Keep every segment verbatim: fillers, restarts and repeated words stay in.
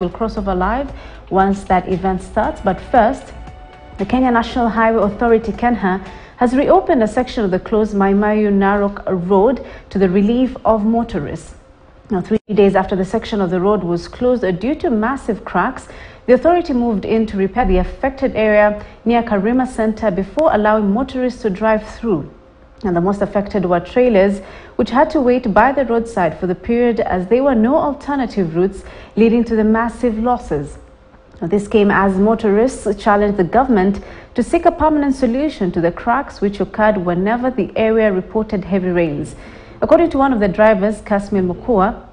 We'll cross over live once that event starts, but first, the Kenya National Highway Authority, KENHA, has reopened a section of the closed Mai Mahiu-Narok road to the relief of motorists. Now, three days after the section of the road was closed due to massive cracks, the authority moved in to repair the affected area near Karima Centre before allowing motorists to drive through. And the most affected were trailers, which had to wait by the roadside for the period as there were no alternative routes, leading to the massive losses. Now, this came as motorists challenged the government to seek a permanent solution to the cracks which occurred whenever the area reported heavy rains. According to one of the drivers, Kasmir Mokua,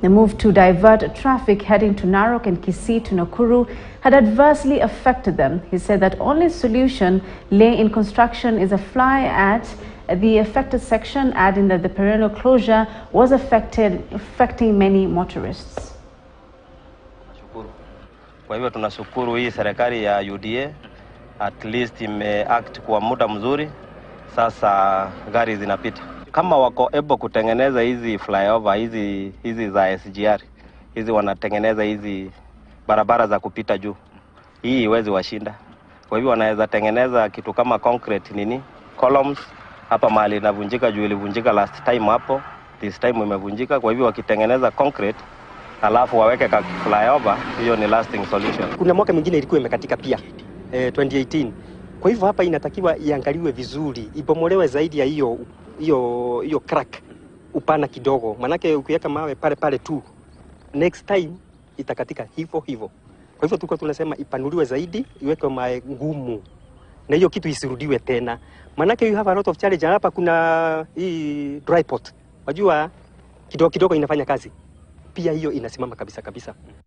the move to divert traffic heading to Narok and Kisi to Nokuru had adversely affected them. He said that only solution lay in construction is a fly at the affected section, adding that the perennial closure was affected, affecting many motorists. Kwa hivyo tunashukuru hii serikali ya U D A, at least imeact kwa muda mzuri, sasa gari zinapita. Kama wako ebo kutengeneza hizi flyover, hizi, hizi za S G R, hizi wanatengeneza hizi barabara za kupita juu, hii iwezi washinda. Kwa hivyo wanaweza tengeneza kitu kama concrete nini, columns, hapa mahali inavunjika juu ilivunjika last time hapo, this time imevunjika. Kwa hivyo wakitengeneza concrete alafu waweke kaki flyover, hiyo ni lasting solution. Kuna mwaka mwingine ilikuwa imekatika pia, eh, twenty eighteen. Kwa hivyo hapa inatakiwa iangaliwe vizuri, ibomolewe zaidi ya hiyo hiyo hiyo crack upana kidogo, manake ukiweka mawe pale pale tu next time itakatika hivyo hivyo. Kwa hivyo tulikuwa tunasema ipanuliwe zaidi, iwekwe mawe ngumu, na hiyo kitu isirudiwe tena. Manake you have a lot of challenge hapa. Kuna hii dry pot, wajua kidogo kidogo inafanya kazi pia, hiyo inasimama kabisa kabisa.